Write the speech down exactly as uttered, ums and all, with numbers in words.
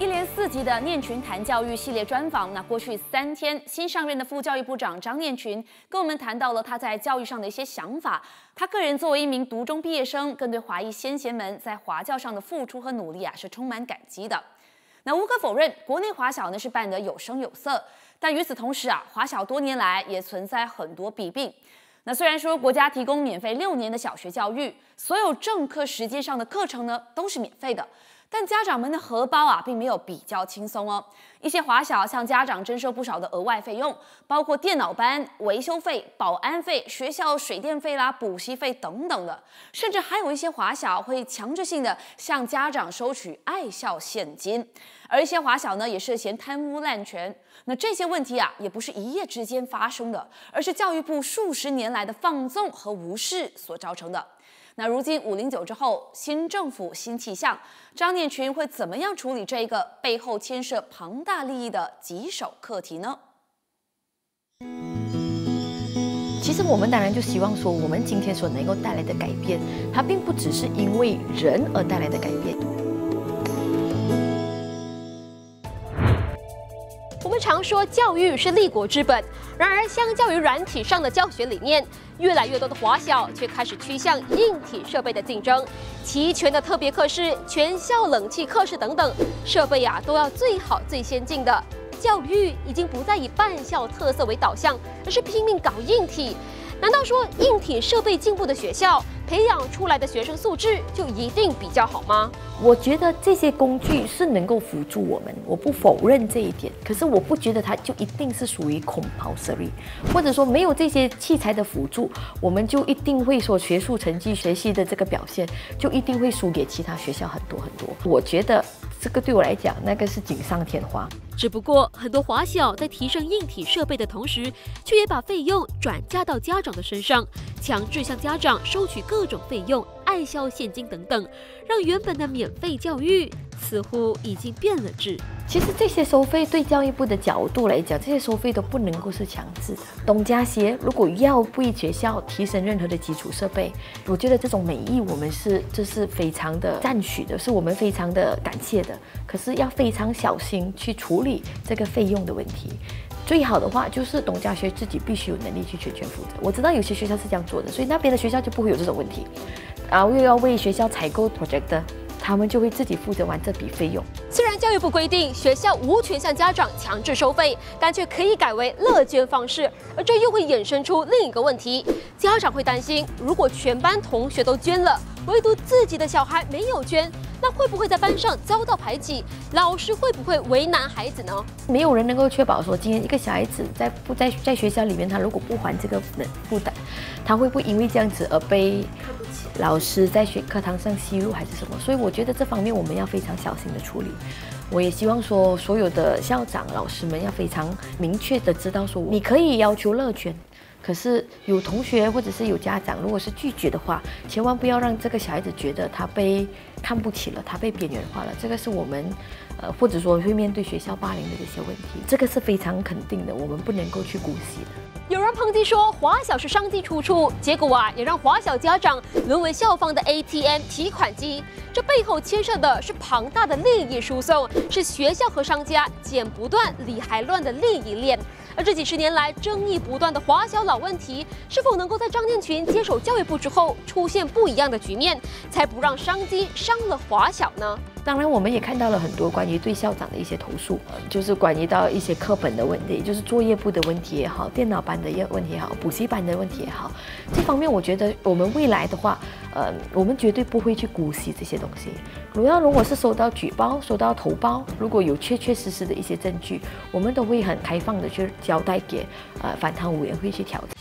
一连四集的念群谈教育系列专访，那过去三天，新上任的副教育部长张念群跟我们谈到了他在教育上的一些想法。他个人作为一名独中毕业生，更对华裔先贤们在华教上的付出和努力啊是充满感激的。那无可否认，国内华小呢是办得有声有色，但与此同时啊，华小多年来也存在很多弊病。 那虽然说国家提供免费六年的小学教育，所有正课时间上的课程呢都是免费的，但家长们的荷包啊并没有比较轻松哦。一些华小向家长征收不少的额外费用，包括电脑班、维修费、保安费、学校水电费啦、补习费等等的，甚至还有一些华小会强制性的向家长收取爱校现金，而一些华小呢也涉嫌贪污滥权。 那这些问题啊，也不是一夜之间发生的，而是教育部数十年来的放纵和无视所造成的。那如今五零九之后，新政府新气象，张念群会怎么样处理这个背后牵涉庞大利益的棘手课题呢？其实我们当然就希望说，我们今天所能够带来的改变，它并不只是因为人而带来的改变。 我们常说教育是立国之本，然而相较于软体上的教学理念，越来越多的华小却开始趋向硬体设备的竞争，齐全的特别课室、全校冷气课室等等设备啊，都要最好最先进的。教育已经不再以办校特色为导向，而是拼命搞硬体。难道说硬体设备进步的学校？ 培养出来的学生素质就一定比较好吗？我觉得这些工具是能够辅助我们，我不否认这一点。可是我不觉得它就一定是属于 compulsory， 或者说没有这些器材的辅助，我们就一定会说学术成绩、学习的这个表现就一定会输给其他学校很多很多。我觉得这个对我来讲，那个是锦上添花。只不过很多华小在提升硬体设备的同时，却也把费用转嫁到家长的身上，强制向家长收取各。 各种费用、爱校现金等等，让原本的免费教育似乎已经变了质。其实这些收费对教育部的角度来讲，这些收费都不能够是强制的。董家协如果要为学校提升任何的基础设备，我觉得这种美意我们是这、就是非常的赞许的，是我们非常的感谢的。可是要非常小心去处理这个费用的问题。 最好的话就是董家学自己必须有能力去全权负责。我知道有些学校是这样做的，所以那边的学校就不会有这种问题。啊，又要为学校采购 projector， 他们就会自己负责完这笔费用。虽然教育部规定学校无权向家长强制收费，但却可以改为乐捐方式，而这又会衍生出另一个问题：家长会担心，如果全班同学都捐了，唯独自己的小孩没有捐。 那会不会在班上遭到排挤？老师会不会为难孩子呢？没有人能够确保说，今天一个小孩子在不在在学校里面，他如果不还这个负担，他会不会因为这样子而被老师在学课堂上奚落还是什么？所以我觉得这方面我们要非常小心的处理。我也希望说，所有的校长、老师们要非常明确的知道说，你可以要求乐捐。 可是有同学或者是有家长，如果是拒绝的话，千万不要让这个小孩子觉得他被看不起了，他被边缘化了。这个是我们，呃，或者说会面对学校霸凌的这些问题，这个是非常肯定的，我们不能够去姑息的。有人抨击说华小是上帝出处，结果啊也让华小家长沦为校方的 A T M 提款机。这背后牵涉的是庞大的利益输送，是学校和商家剪不断理还乱的利益链。 而这几十年来争议不断的华小老问题，是否能够在张念群接手教育部之后出现不一样的局面，才不让商机伤了华小呢？当然，我们也看到了很多关于对校长的一些投诉，就是关于到一些课本的问题，就是作业簿的问题也好，电脑班的问题也好，补习班的问题也好，这方面我觉得我们未来的话，呃，我们绝对不会去姑息这些东西。主要如果是收到举报、收到投报，如果有确确实实的一些证据，我们都会很开放的去。 交代给呃反贪委员会去调查。